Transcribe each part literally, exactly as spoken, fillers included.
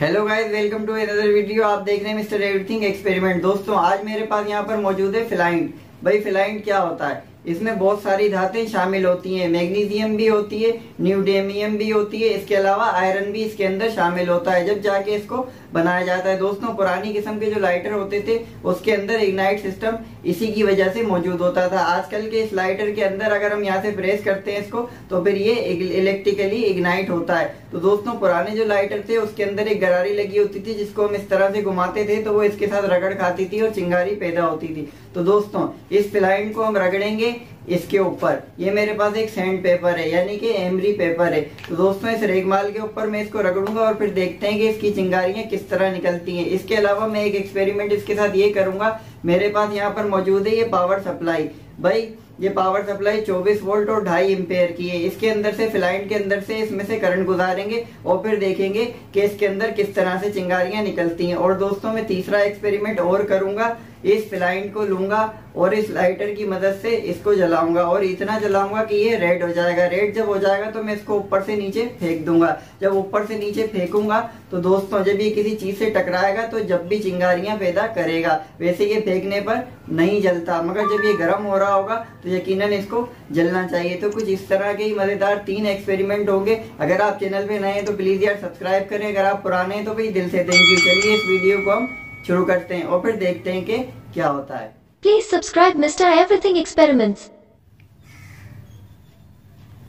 Hello guys, welcome to another video. आप देख रहे हैं मिस्टर एवरीथिंग एक्सपेरिमेंट। दोस्तों, आज मेरे पास यहाँ पर मौजूद है फ्लाइंट। भाई फ्लाइंट क्या होता है? इसमें बहुत सारी धातें शामिल होती हैं। मैग्नीशियम भी होती है, न्यूडेमियम भी होती है, इसके अलावा आयरन भी इसके अंदर शामिल होता है। जब जाके इसको बनाया जाता है। दोस्तों, पुरानी किस्म के जो लाइटर होते थे उसके अंदर इग्नाइट सिस्टम इसी की वजह से मौजूद होता था। आजकल के इस लाइटर के अंदर अगर हम यहाँ से प्रेस करते हैं इसको, तो फिर ये इलेक्ट्रिकली इग्नाइट होता है। तो दोस्तों, पुराने जो लाइटर थे उसके अंदर एक गरारी लगी होती थी जिसको हम इस तरह से घुमाते थे तो वो इसके साथ रगड़ खाती थी और चिंगारी पैदा होती थी। तो दोस्तों, इस फ्लाइंट को हम रगड़ेंगे इसके ऊपर। ये मेरे पास एक सैंड पेपर है यानी कि एमरी पेपर है। तो दोस्तों, इस रेगमाल के ऊपर मैं इसको रगड़ूंगा और फिर देखते हैं कि इसकी चिंगारियां किस तरह निकलती हैं। इसके अलावा मैं एक एक्सपेरिमेंट इसके साथ ये करूंगा। मेरे पास यहाँ पर मौजूद है ये पावर सप्लाई। भाई ये पावर सप्लाई चौबीस वोल्ट और ढाई एम्पेयर की है। इसके अंदर से फ्लाइंट के अंदर से इसमें से करंट गुजारेंगे और फिर देखेंगे कि इसके अंदर किस तरह से चिंगारियां निकलती हैं। और दोस्तों, मैं तीसरा एक्सपेरिमेंट और करूंगा। इस फ्लाइंट को लूंगा और इस लाइटर की मदद से इसको जलाऊंगा और इतना जलाऊंगा कि ये रेड हो जाएगा। रेड जब हो जाएगा तो मैं इसको ऊपर से नीचे फेंक दूंगा। जब ऊपर से नीचे फेंकूंगा तो दोस्तों, जब ये किसी चीज से टकराएगा तो जब भी चिंगारियां पैदा करेगा। वैसे ये फेंकने पर नहीं जलता, मगर जब ये गर्म हो रहा होगा तो यकीनन इसको जलना चाहिए। तो कुछ इस तरह के ही मजेदार तीन एक्सपेरिमेंट होंगे। अगर आप चैनल पे नए हैं तो प्लीज यार सब्सक्राइब करें। अगर आप पुराने हैं तो भाई दिल से थैंक यू। चलिए इस वीडियो को हम शुरू करते हैं और फिर देखते हैं कि क्या होता है। Please subscribe mister everything experiments.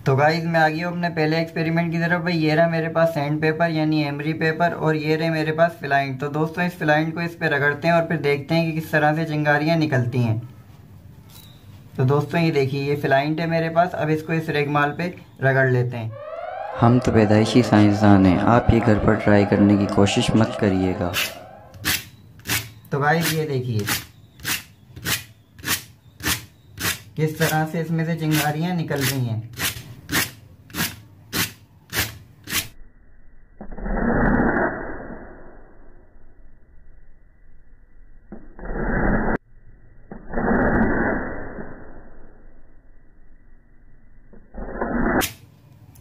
तो गाइज मैं आ गया अपने पहले एक्सपेरिमेंट की तरफ। भाई ये रहा मेरे पास सैंड पेपर यानी एमरी पेपर और ये रहे मेरे पास फ्लाइंट। तो दोस्तों, इस फ्लाइंट को इस पे रगड़ते हैं और फिर देखते हैं कि किस तरह से चिंगारियां निकलती हैं। तो दोस्तों, ये देखिए ये फ्लाइंट है मेरे पास। अब इसको इस रेगमाल पे रगड़ लेते हैं। हम तो पैदाइशी साइंसदान हैं, आप ये घर पर ट्राई करने की कोशिश मत करिएगा। तो गाइज ये देखिए किस तरह से इसमें से चिंगारियां निकल रही हैं।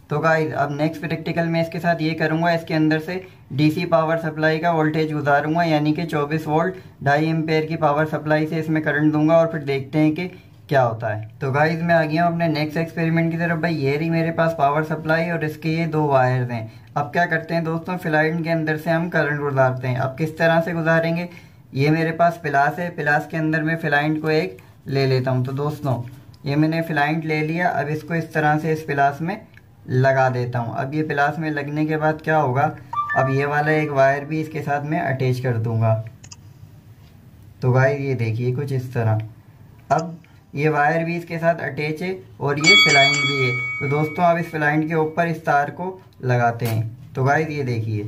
तो गाइज अब नेक्स्ट प्रैक्टिकल में इसके साथ ये करूंगा। इसके अंदर से डीसी पावर सप्लाई का वोल्टेज गुजारूंगा यानी कि चौबीस वोल्ट ढाई एम्पेयर की पावर सप्लाई से इसमें करंट दूंगा और फिर देखते हैं कि क्या होता है। तो गाइज मैं आ गया हूँ अपने नेक्स्ट एक्सपेरिमेंट की तरफ। भाई ये रही मेरे पास पावर सप्लाई और इसके ये दो वायर्स हैं। अब क्या करते हैं दोस्तों, फ्लाइट के अंदर से हम करंट गुजारते हैं। अब किस तरह से गुजारेंगे? ये मेरे पास प्लास है, प्लास के अंदर मैं फ्लाइट को एक ले लेता हूँ। तो दोस्तों, ये मैंने फ्लाइट ले लिया। अब इसको इस तरह से इस प्लास में लगा देता हूँ। अब ये प्लास में लगने के बाद क्या होगा, अब ये वाला एक वायर भी इसके साथ में अटैच कर दूंगा। तो गाइस ये देखिए कुछ इस तरह। अब ये वायर भी इसके साथ अटैच है और ये फ्लाइंट भी है। तो दोस्तों, अब इस फ्लाइंट के ऊपर इस तार को लगाते हैं। तो गाइस ये देखिए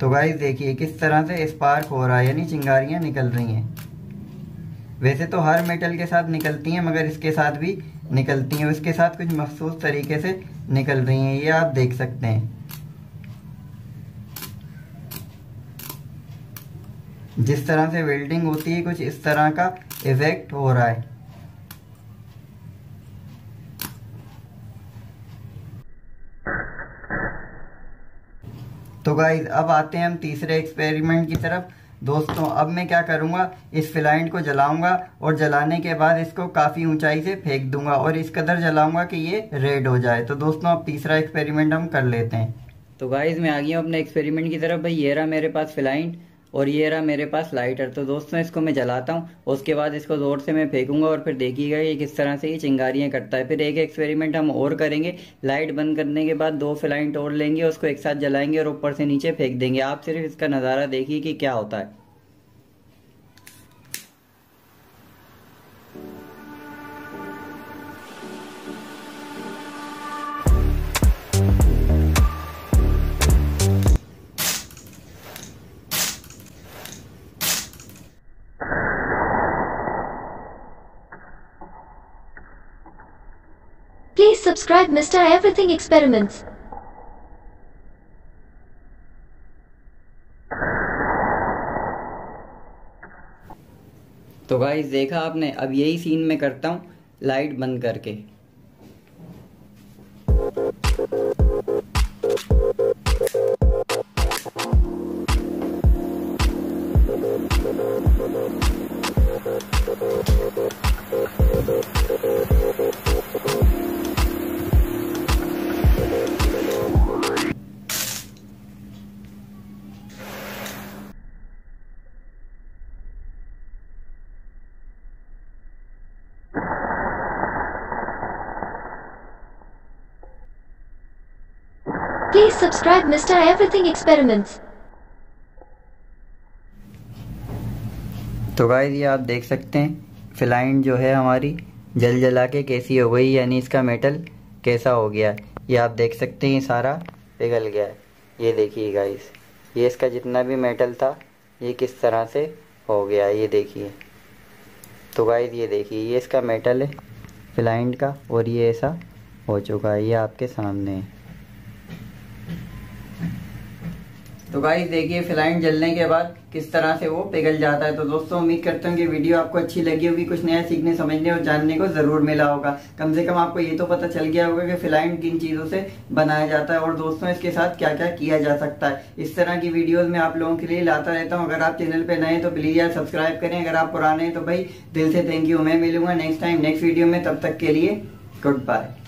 तो गाइस देखिए किस तरह से स्पार्क हो रहा है यानी चिंगारियाँ निकल रही हैं। वैसे तो हर मेटल के साथ निकलती हैं, मगर इसके साथ भी निकलती हैं। उसके साथ कुछ मखसूस तरीके से निकल रही हैं, ये आप देख सकते हैं। जिस तरह से वेल्डिंग होती है कुछ इस तरह का इफेक्ट हो रहा है। तो गाइस अब आते हैं हम तीसरे एक्सपेरिमेंट की तरफ। दोस्तों, अब मैं क्या करूंगा, इस फ्लाइंट को जलाऊंगा और जलाने के बाद इसको काफ़ी ऊंचाई से फेंक दूंगा और इस कदर जलाऊंगा कि ये रेड हो जाए। तो दोस्तों, अब तीसरा एक्सपेरिमेंट हम कर लेते हैं। तो गाइस मैं आ गया हूँ अपने एक्सपेरिमेंट की तरफ। भाई ये रहा मेरे पास फ्लाइंट और ये रहा मेरे पास लाइटर। तो दोस्तों, इसको मैं जलाता हूँ, उसके बाद इसको ज़ोर से मैं फेंकूंगा और फिर देखिएगा ये किस तरह से ये चिंगारियाँ करता है। फिर एक एक्सपेरिमेंट हम और करेंगे। लाइट बंद करने के बाद दो फ्लाइंट और लेंगे, उसको एक साथ जलाएंगे और ऊपर से नीचे फेंक देंगे। आप सिर्फ इसका नज़ारा देखिए कि क्या होता है। Please subscribe Mister Everything Experiments. तो गाइस देखा आपने, अब यही सीन मैं करता हूँ लाइट बंद करके। Please subscribe Mister Everything Experiments। तो गाइस ये आप देख सकते हैं फिलाइंट जो है हमारी जल जला के कैसी हो गई, यानी इसका मेटल कैसा हो गया। ये आप देख सकते हैं सारा पिघल गया है। ये देखिए गाइस, ये इसका जितना भी मेटल था ये किस तरह से हो गया, ये देखिए। तो गाइस ये देखिए, ये इसका मेटल है फिलाइंट का, और ये ऐसा हो चुका है, ये आपके सामने है। तो गाइस देखिए फिलाइंट जलने के बाद किस तरह से वो पिघल जाता है। तो दोस्तों उम्मीद करता हूँ कि वीडियो आपको अच्छी लगी होगी, कुछ नया सीखने समझने और जानने को जरूर मिला होगा। कम से कम आपको ये तो पता चल गया होगा कि फिलाइंट किन चीज़ों से बनाया जाता है और दोस्तों इसके साथ क्या क्या किया जा सकता है। इस तरह की वीडियोज़ मैं आप लोगों के लिए लाता रहता हूँ। अगर आप चैनल पर नए तो प्लीज़ यार सब्सक्राइब करें, अगर आप पुराने हैं तो भाई दिल से थैंक यू। मैं मिलूंगा नेक्स्ट टाइम नेक्स्ट वीडियो में, तब तक के लिए गुड बाय।